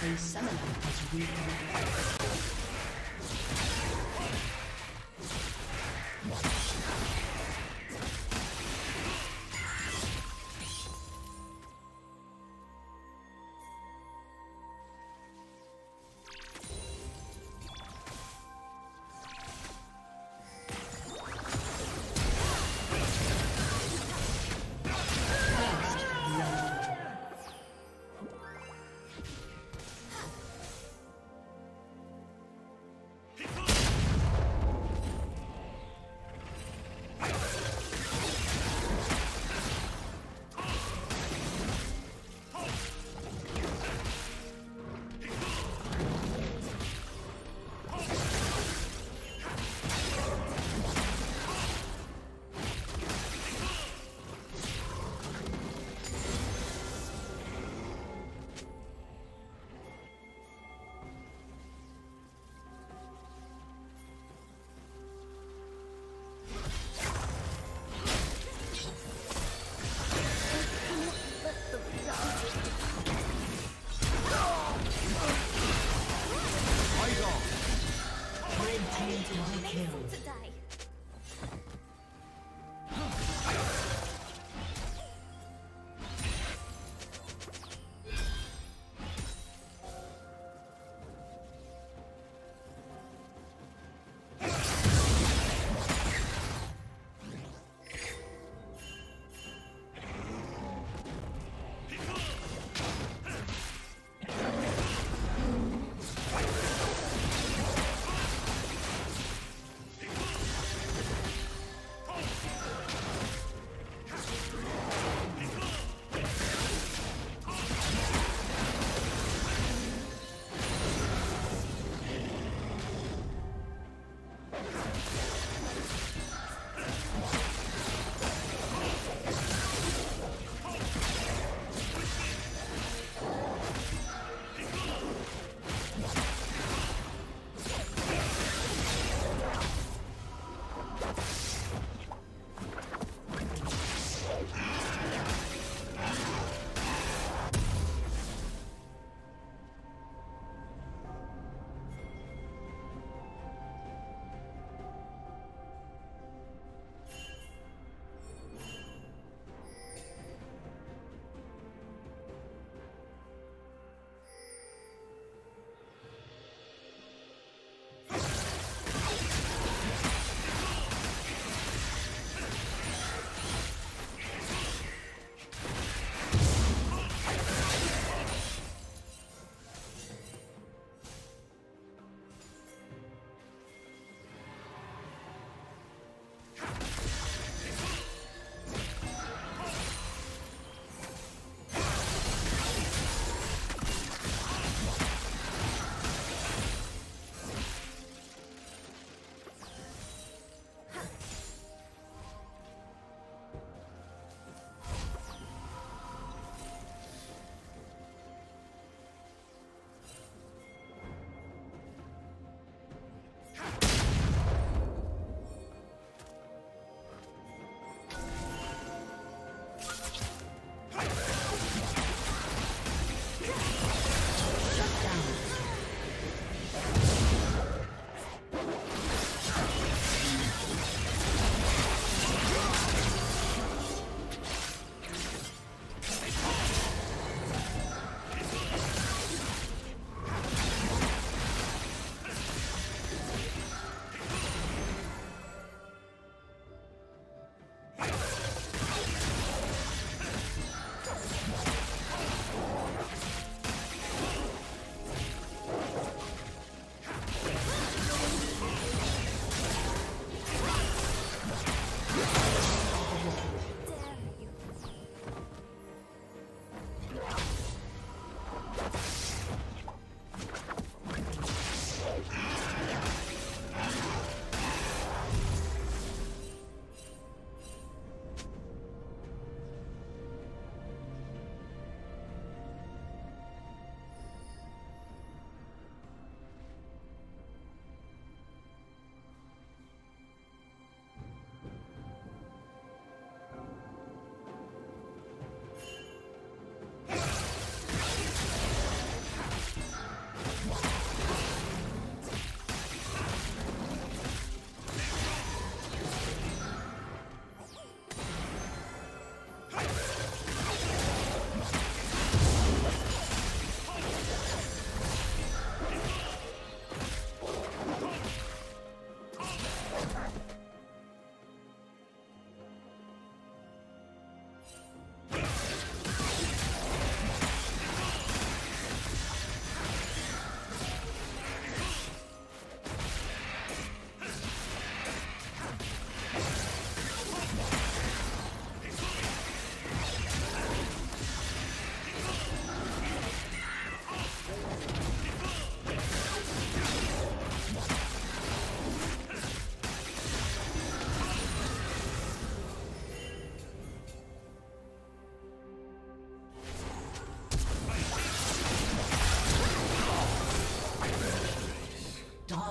A summoner has reconnected.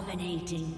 Dominating.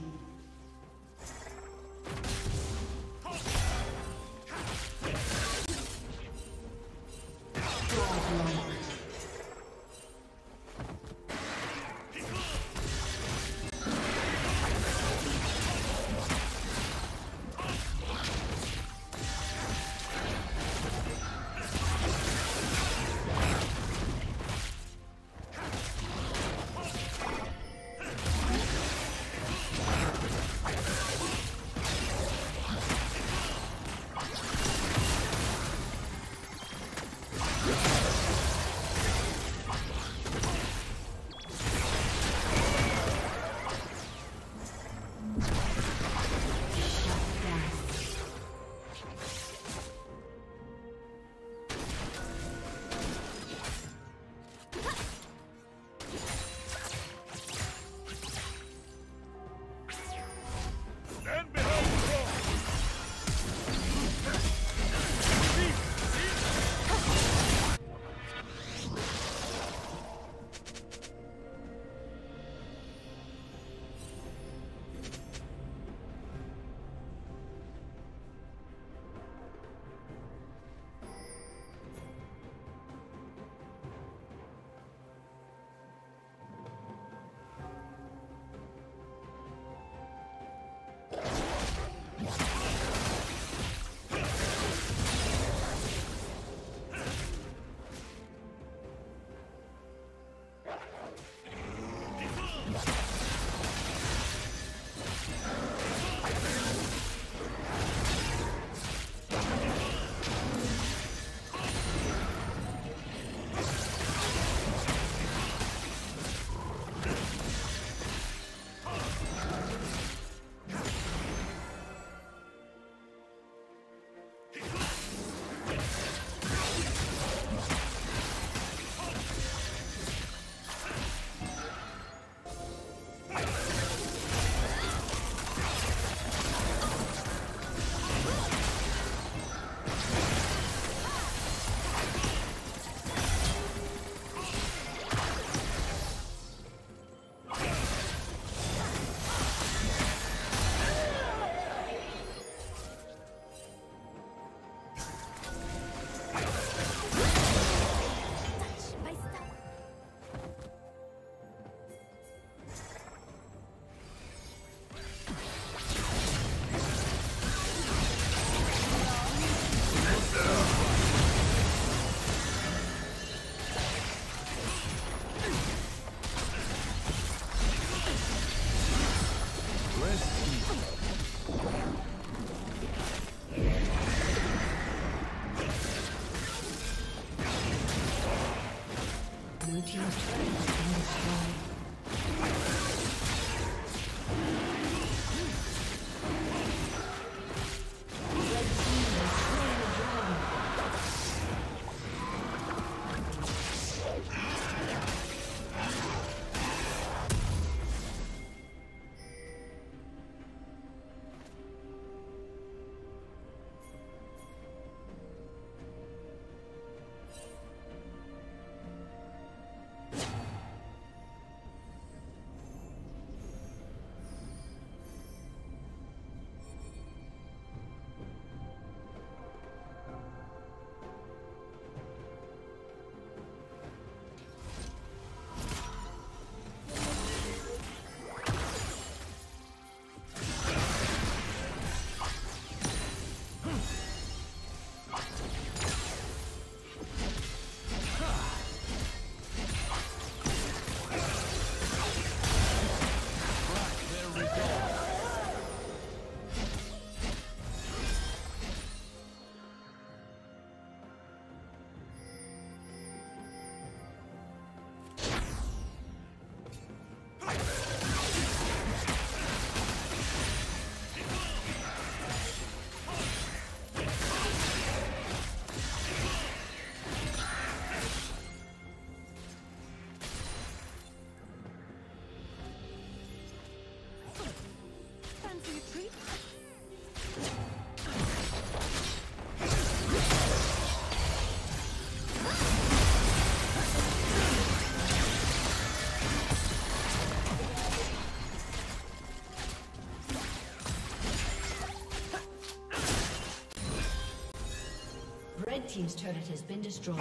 Red team's turret has been destroyed.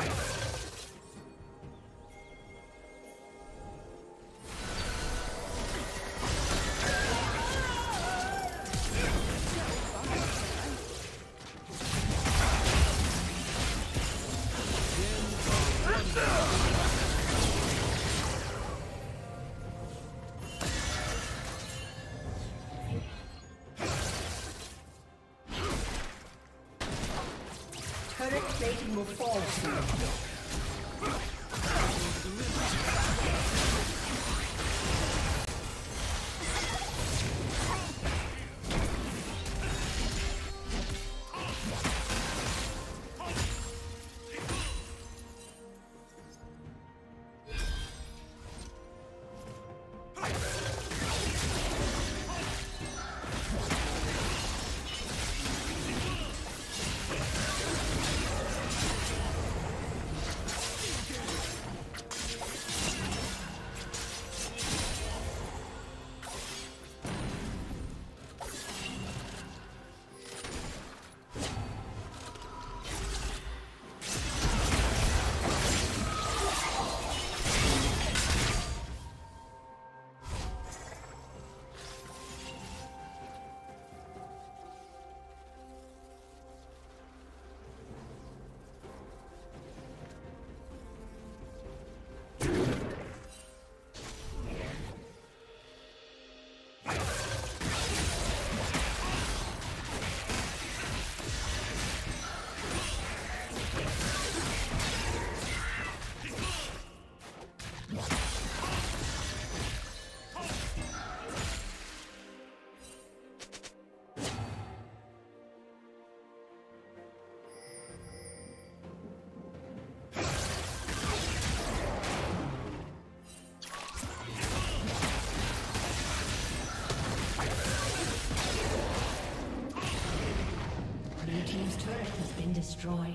Destroyed.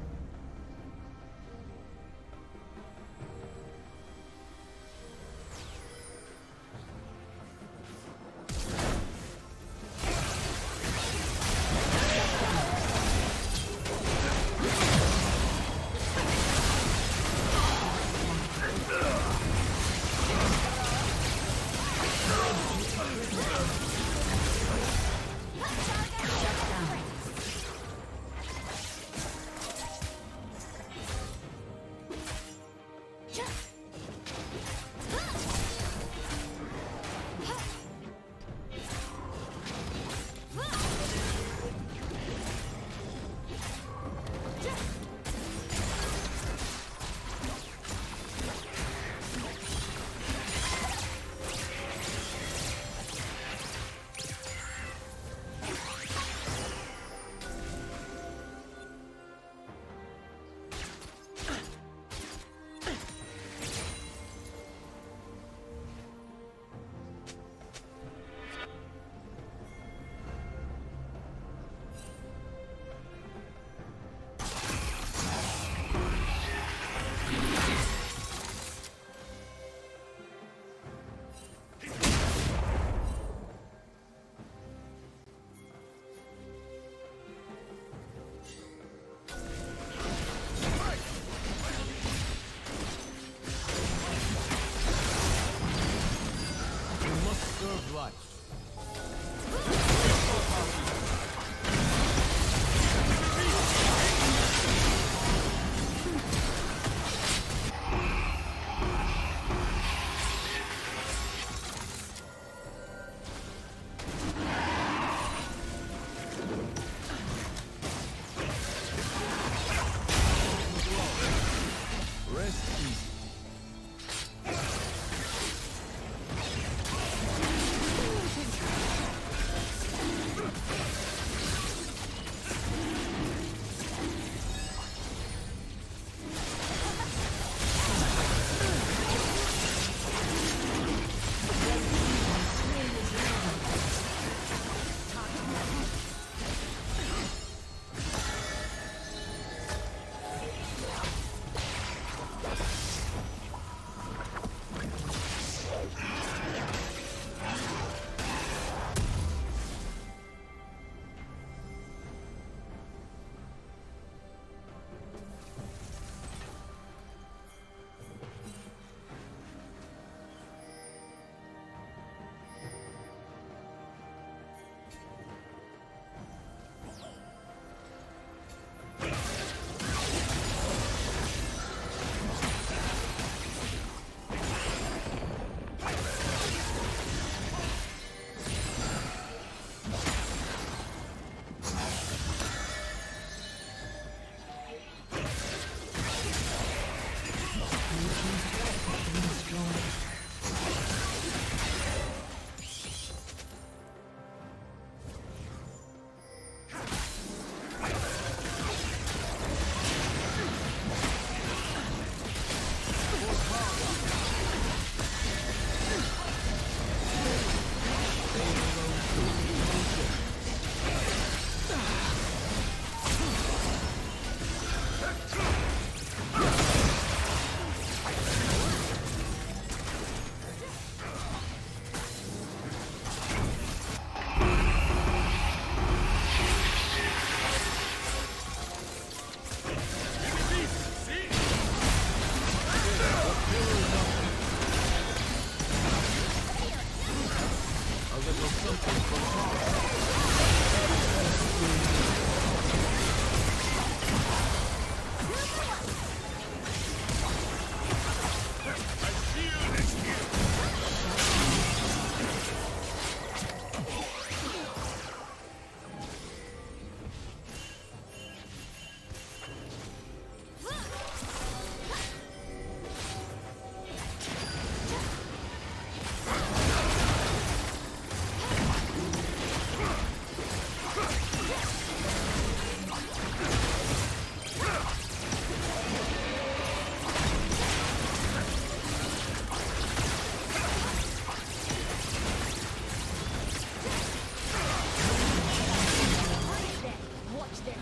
watch their sin.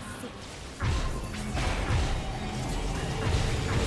Blue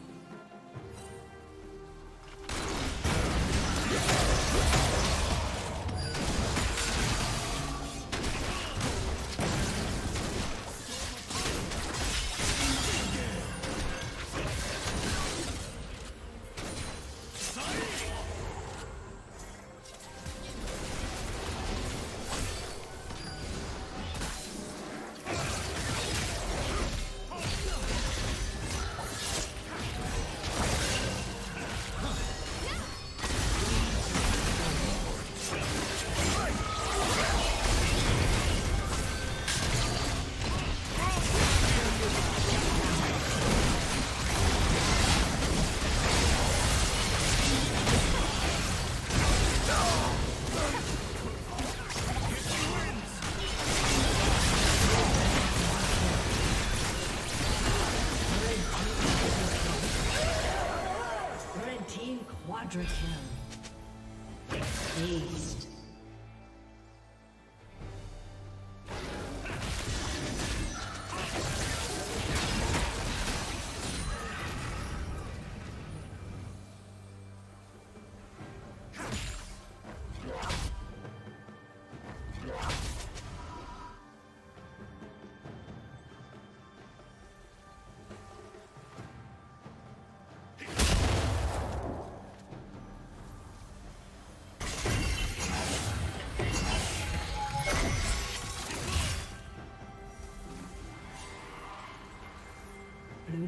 Quadra kill. Aced. Blue